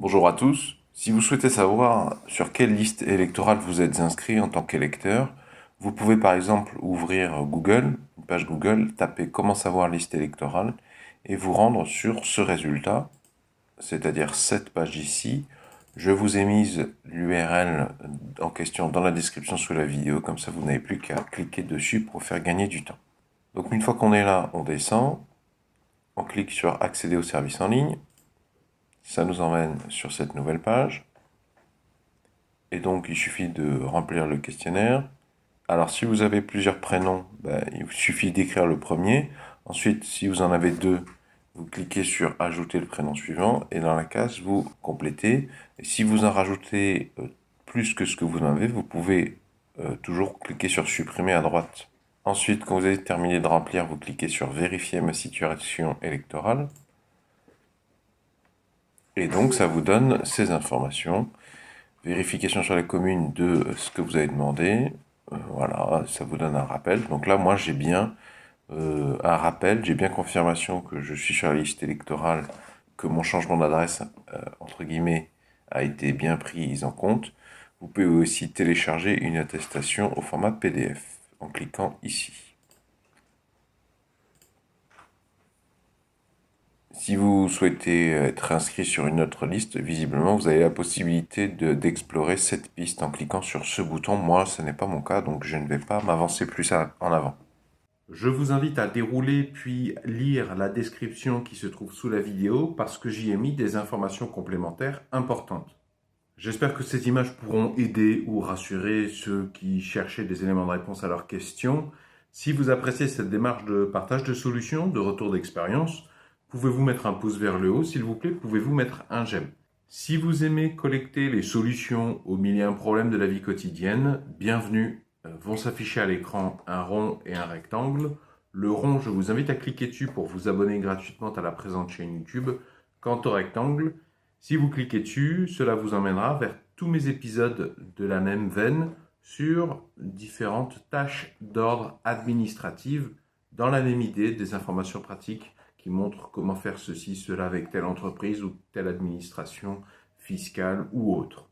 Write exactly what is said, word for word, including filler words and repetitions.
Bonjour à tous, si vous souhaitez savoir sur quelle liste électorale vous êtes inscrit en tant qu'électeur, vous pouvez par exemple ouvrir Google, une page Google, taper « Comment savoir liste électorale » et vous rendre sur ce résultat, c'est-à-dire cette page ici. Je vous ai mise l'U R L en question dans la description sous la vidéo, comme ça vous n'avez plus qu'à cliquer dessus pour faire gagner du temps. Donc une fois qu'on est là, on descend, on clique sur « Accéder aux services en ligne ». Ça nous emmène sur cette nouvelle page. Et donc, il suffit de remplir le questionnaire. Alors, si vous avez plusieurs prénoms, ben, il vous suffit d'écrire le premier. Ensuite, si vous en avez deux, vous cliquez sur « Ajouter le prénom suivant » et dans la case, vous complétez. Et si vous en rajoutez euh, plus que ce que vous en avez, vous pouvez euh, toujours cliquer sur « Supprimer » à droite. Ensuite, quand vous avez terminé de remplir, vous cliquez sur « Vérifier ma situation électorale ». Et donc, ça vous donne ces informations. Vérification sur la commune de ce que vous avez demandé. Euh, voilà, ça vous donne un rappel. Donc là, moi, j'ai bien euh, un rappel. J'ai bien confirmation que je suis sur la liste électorale, que mon changement d'adresse, euh, entre guillemets, a été bien pris en compte. Vous pouvez aussi télécharger une attestation au format P D F en cliquant ici. Si vous souhaitez être inscrit sur une autre liste, visiblement, vous avez la possibilité de, d'explorer cette piste en cliquant sur ce bouton. Moi, ce n'est pas mon cas, donc je ne vais pas m'avancer plus à, en avant. Je vous invite à dérouler puis lire la description qui se trouve sous la vidéo parce que j'y ai mis des informations complémentaires importantes. J'espère que ces images pourront aider ou rassurer ceux qui cherchaient des éléments de réponse à leurs questions. Si vous appréciez cette démarche de partage de solutions, de retour d'expérience, pouvez-vous mettre un pouce vers le haut, s'il vous plaît, pouvez-vous mettre un j'aime. Si vous aimez collecter les solutions aux mille et un problèmes de la vie quotidienne, bienvenue, vont s'afficher à l'écran un rond et un rectangle. Le rond, je vous invite à cliquer dessus pour vous abonner gratuitement à la présente chaîne YouTube. Quant au rectangle, si vous cliquez dessus, cela vous emmènera vers tous mes épisodes de la même veine sur différentes tâches d'ordre administratif dans la même idée des informations pratiques qui montre comment faire ceci, cela avec telle entreprise ou telle administration fiscale ou autre.